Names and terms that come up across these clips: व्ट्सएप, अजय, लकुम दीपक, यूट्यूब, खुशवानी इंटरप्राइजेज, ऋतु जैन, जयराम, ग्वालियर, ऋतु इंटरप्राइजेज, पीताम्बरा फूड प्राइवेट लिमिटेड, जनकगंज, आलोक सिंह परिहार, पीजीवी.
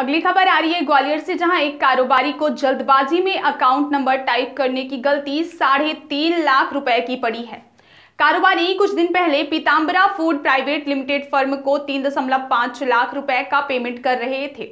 अगली खबर आ रही है ग्वालियर से, जहां एक कारोबारी को जल्दबाजी में अकाउंट नंबर टाइप करने की गलती 3.5 लाख रुपए की पड़ी है। कारोबारी कुछ दिन पहले पीताम्बरा फूड प्राइवेट लिमिटेड firm को 3.5 लाख रुपए का पेमेंट कर रहे थे,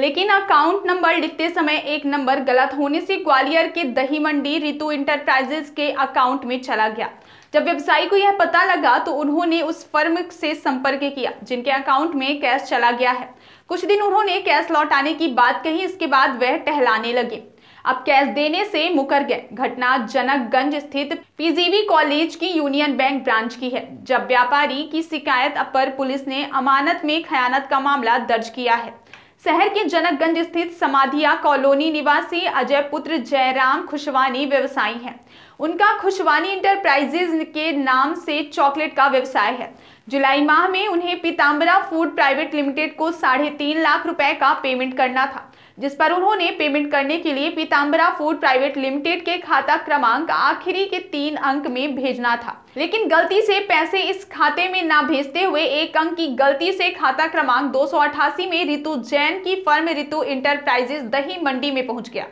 लेकिन अकाउंट नंबर लिखते समय एक नंबर गलत होने से ग्वालियर के दही मंडी ऋतु इंटरप्राइजेज के अकाउंट में चला गया। जब व्यवसायी को यह पता लगा तो उन्होंने उस फर्म से संपर्क किया जिनके अकाउंट में कैश चला गया है। कुछ दिन उन्होंने कैश लौटाने की बात कही, इसके बाद वह टहलाने लगे, अब कैश देने से मुकर गए। घटना जनकगंज स्थित पीजीवी कॉलेज की यूनियन बैंक ब्रांच की है। जब व्यापारी की शिकायत पर पुलिस ने अमानत में खयानत का मामला दर्ज किया है। शहर के जनकगंज स्थित समाधिया कॉलोनी निवासी अजय पुत्र जयराम खुशवानी व्यवसायी हैं। उनका खुशवानी इंटरप्राइजेज के नाम से चॉकलेट का व्यवसाय है। जुलाई माह में उन्हें पीताम्बरा फूड प्राइवेट लिमिटेड को 3.5 लाख रुपए का पेमेंट करना था, जिस पर उन्होंने पेमेंट करने के लिए पीताम्बरा फूड प्राइवेट लिमिटेड के खाता क्रमांक आखिरी के 3 अंक में भेजना था, लेकिन गलती से पैसे इस खाते में ना भेजते हुए 1 अंक की गलती से खाता क्रमांक 288 में ऋतु जैन की फर्म ऋतु इंटरप्राइजेज दही मंडी में पहुंच गया।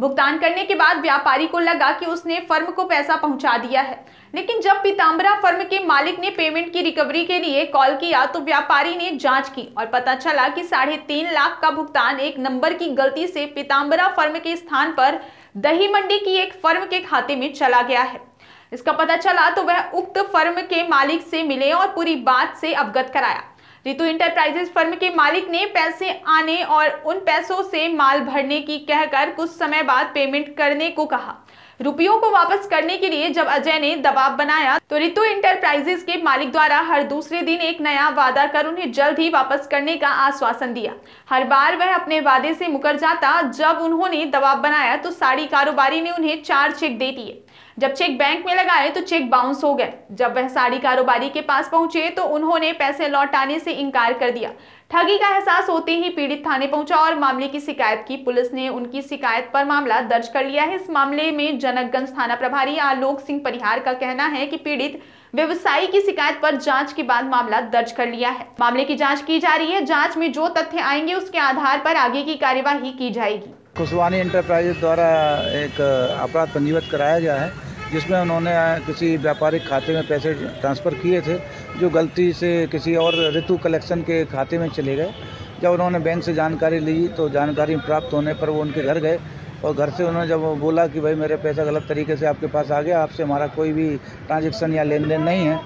भुगतान करने के बाद व्यापारी को लगा कि उसने फर्म को पैसा पहुंचा दिया है, लेकिन जब पीताम्बरा फर्म के मालिक ने पेमेंट की रिकवरी के लिए कॉल किया तो व्यापारी ने जांच की और पता चला कि 3.5 लाख का भुगतान एक नंबर की गलती से पीताम्बरा फर्म के स्थान पर दही मंडी की एक फर्म के खाते में चला गया है। इसका पता चला तो वह उक्त फर्म के मालिक से मिले और पूरी बात से अवगत कराया। ऋतु इंटरप्राइजेज फर्म के मालिक ने पैसे आने और उन पैसों से माल भरने की कहकर कुछ समय बाद पेमेंट करने को कहा। रुपयों को वापस करने के लिए जब अजय ने दबाव बनाया तो ऋतु इंटरप्राइजेज के मालिक द्वारा हर दूसरे दिन एक नया वादा कर उन्हें जल्द ही वापस करने का आश्वासन दिया। हर बार वह अपने वादे से मुकर जाता। जब उन्होंने दबाव बनाया तो साड़ी कारोबारी ने उन्हें 4 चेक दे दिए। जब चेक बैंक में लगाए तो चेक बाउंस हो गए। जब वह साड़ी कारोबारी के पास पहुंचे तो उन्होंने पैसे लौटाने से इनकार कर दिया। ठगी का एहसास होते ही पीड़ित थाने पहुंचा और मामले की शिकायत की। पुलिस ने उनकी शिकायत पर मामला दर्ज कर लिया है। इस मामले में जनकगंज थाना प्रभारी आलोक सिंह परिहार का कहना है कि पीड़ित व्यवसायी की शिकायत पर जांच के बाद मामला दर्ज कर लिया है। मामले की जाँच की जा रही है। जाँच में जो तथ्य आएंगे उसके आधार पर आगे की कार्यवाही की जाएगी। खुशवानी इंटरप्राइजेज द्वारा एक अपराध पंजीबद्ध कराया गया है, जिसमें उन्होंने किसी व्यापारिक खाते में पैसे ट्रांसफ़र किए थे जो गलती से किसी और ऋतु कलेक्शन के खाते में चले गए। जब उन्होंने बैंक से जानकारी ली तो जानकारी प्राप्त होने पर वो उनके घर गए और घर से उन्होंने जब बोला कि भाई मेरे पैसा गलत तरीके से आपके पास आ गया, आपसे हमारा कोई भी ट्रांजेक्शन या लेन देन नहीं है।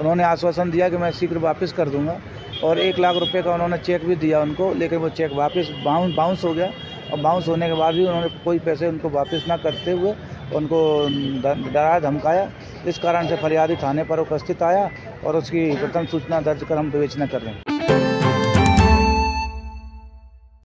उन्होंने आश्वासन दिया कि मैं शीघ्र वापस कर दूँगा और 1 लाख रुपये का उन्होंने चेक भी दिया उनको, लेकिन वो चेक वापस बाउंस हो गया और बाउंस होने के बाद भी उन्होंने कोई पैसे उनको वापस ना करते हुए उनको डराया धमकाया। इस कारण से फरियादी थाने पर उपस्थित आया और उसकी प्रथम सूचना दर्ज कर हम विवेचना कर रहे हैं।